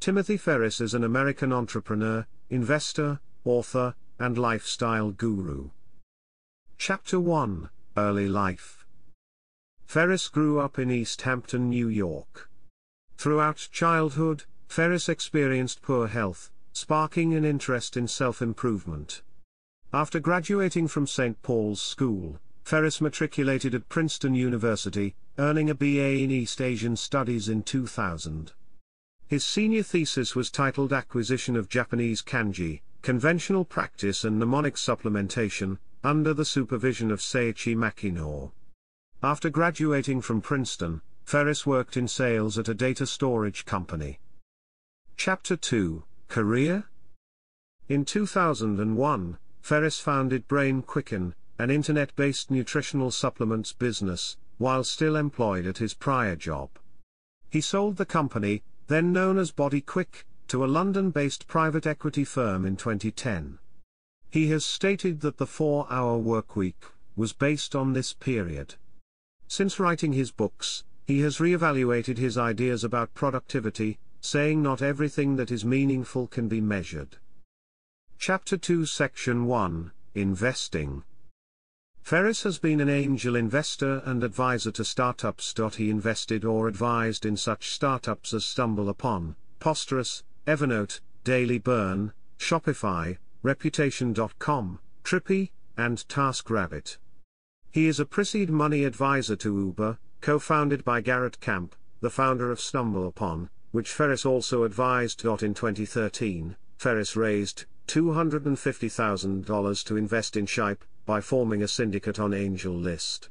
Timothy Ferriss is an American entrepreneur, investor, author, and lifestyle guru. Chapter 1, Early Life. Ferriss grew up in East Hampton, New York. Throughout childhood, Ferriss experienced poor health, sparking an interest in self-improvement. After graduating from St. Paul's School, Ferriss matriculated at Princeton University, earning a BA in East Asian Studies in 2000. His senior thesis was titled Acquisition of Japanese Kanji, Conventional Practice and Mnemonic Supplementation, under the supervision of Seiichi Makino. After graduating from Princeton, Ferriss worked in sales at a data storage company. Chapter 2, Career? In 2001, Ferriss founded Brain Quicken, an internet-based nutritional supplements business, while still employed at his prior job. He sold the company, then known as Body Quick, to a London-based private equity firm in 2010. He has stated that the 4-hour workweek was based on this period. Since writing his books, he has reevaluated his ideas about productivity, saying not everything that is meaningful can be measured. Chapter 2, Section 1, Investing. Ferriss has been an angel investor and advisor to startups. He invested or advised in such startups as StumbleUpon, Posterous, Evernote, Daily Burn, Shopify, Reputation.com, Trippy, and TaskRabbit. He is a pre-seed money advisor to Uber, co-founded by Garrett Camp, the founder of StumbleUpon, which Ferriss also advised. In 2013, Ferriss raised $250,000 to invest in Skype, by forming a syndicate on AngelList.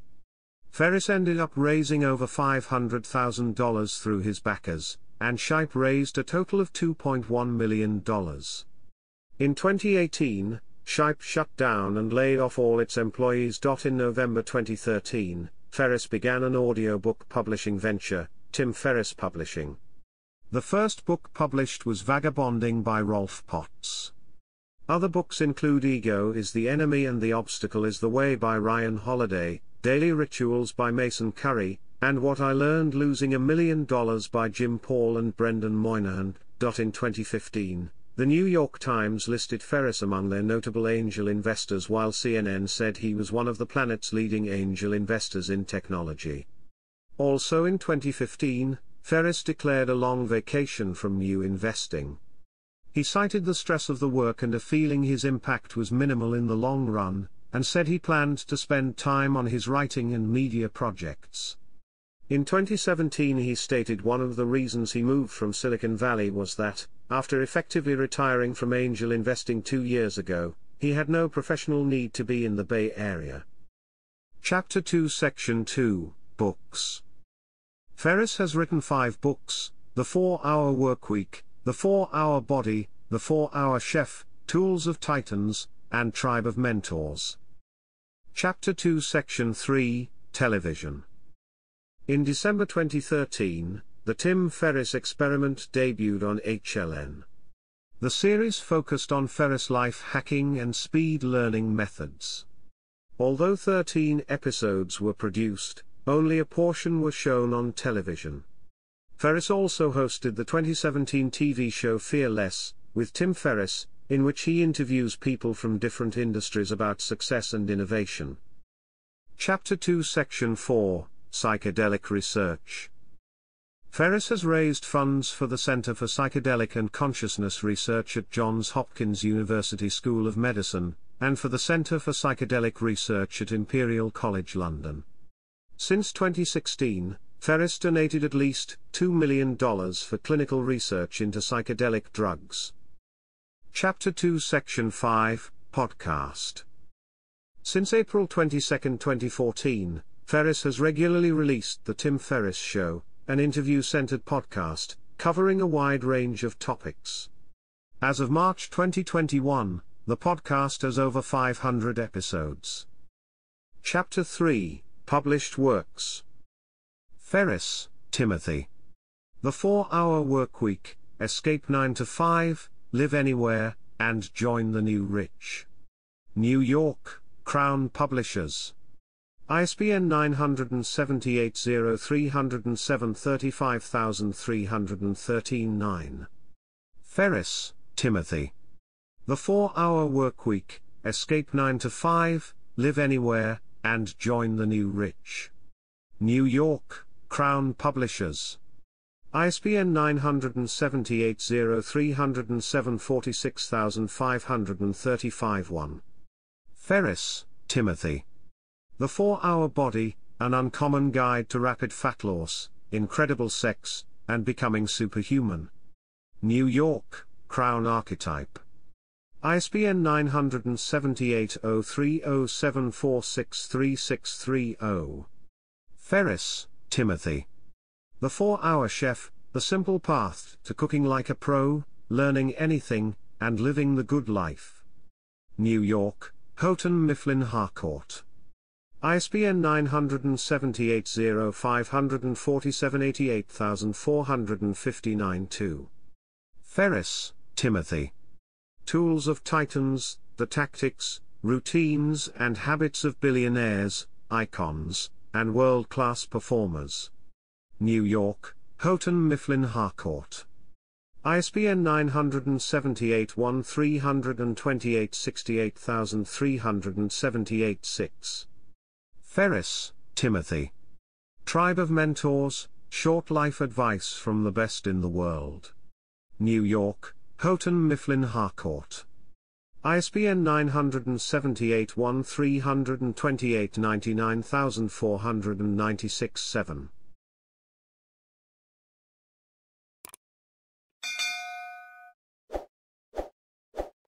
Ferriss ended up raising over $500,000 through his backers, and Skype raised a total of $2.1 million. In 2018, Skype shut down and laid off all its employees. In November 2013, Ferriss began an audiobook publishing venture, Tim Ferris Publishing. The first book published was Vagabonding by Rolf Potts. Other books include Ego is the Enemy and The Obstacle is the Way by Ryan Holiday, Daily Rituals by Mason Curry, and What I Learned Losing $1 Million by Jim Paul and Brendan Moynihan. In 2015, The New York Times listed Ferriss among their notable angel investors, while CNN said he was one of the planet's leading angel investors in technology. Also in 2015, Ferriss declared a long vacation from new investing. He cited the stress of the work and a feeling his impact was minimal in the long run, and said he planned to spend time on his writing and media projects. In 2017 he stated one of the reasons he moved from Silicon Valley was that, after effectively retiring from angel investing 2 years ago, he had no professional need to be in the Bay Area. Chapter 2, Section 2, Books. Ferriss has written 5 books: The 4-Hour Workweek, The 4-Hour Body, The 4-Hour Chef, Tools of Titans, and Tribe of Mentors. Chapter 2, Section 3, Television. In December 2013, The Tim Ferriss Experiment debuted on HLN. The series focused on Ferriss life hacking and speed learning methods. Although 13 episodes were produced, only a portion was shown on television. Ferriss also hosted the 2017 TV show Fearless, with Tim Ferriss, in which he interviews people from different industries about success and innovation. Chapter 2, Section 4, Psychedelic Research. Ferriss has raised funds for the Center for Psychedelic and Consciousness Research at Johns Hopkins University School of Medicine, and for the Center for Psychedelic Research at Imperial College London. Since 2016, Ferriss donated at least $2 million for clinical research into psychedelic drugs. Chapter 2, Section 5, Podcast. Since April 22, 2014, Ferriss has regularly released The Tim Ferriss Show, an interview-centered podcast, covering a wide range of topics. As of March 2021, the podcast has over 500 episodes. Chapter 3, Published Works. Ferriss, Timothy. The 4-Hour Workweek, Escape 9 to 5, Live Anywhere, and Join the New Rich. New York, Crown Publishers. ISBN 978-0307-3535313-9. Ferriss, Timothy. The 4-Hour Work Week, Escape 9 to 5, Live Anywhere, and Join the New Rich. New York, Crown Publishers. ISBN 978-0-307-46535-1. Ferriss, Timothy. The 4-Hour Body, An Uncommon Guide to Rapid Fat Loss, Incredible Sex, and Becoming Superhuman. New York, Crown Archetype. ISBN 978-0307463630. Ferriss, Timothy. The 4-Hour Chef, The Simple Path to Cooking Like a Pro, Learning Anything, and Living the Good Life. New York, Houghton Mifflin Harcourt. ISBN 978-0-547-88459-2. Ferriss, Timothy. Tools of Titans, The Tactics, Routines and Habits of Billionaires, Icons, and World-Class Performers. New York, Houghton Mifflin Harcourt. ISBN 978-1328-68378-6. Ferriss, Timothy. Tribe of Mentors, Short Life Advice from the Best in the World. New York, Houghton Mifflin Harcourt. ISBN 978-1328-99496-7.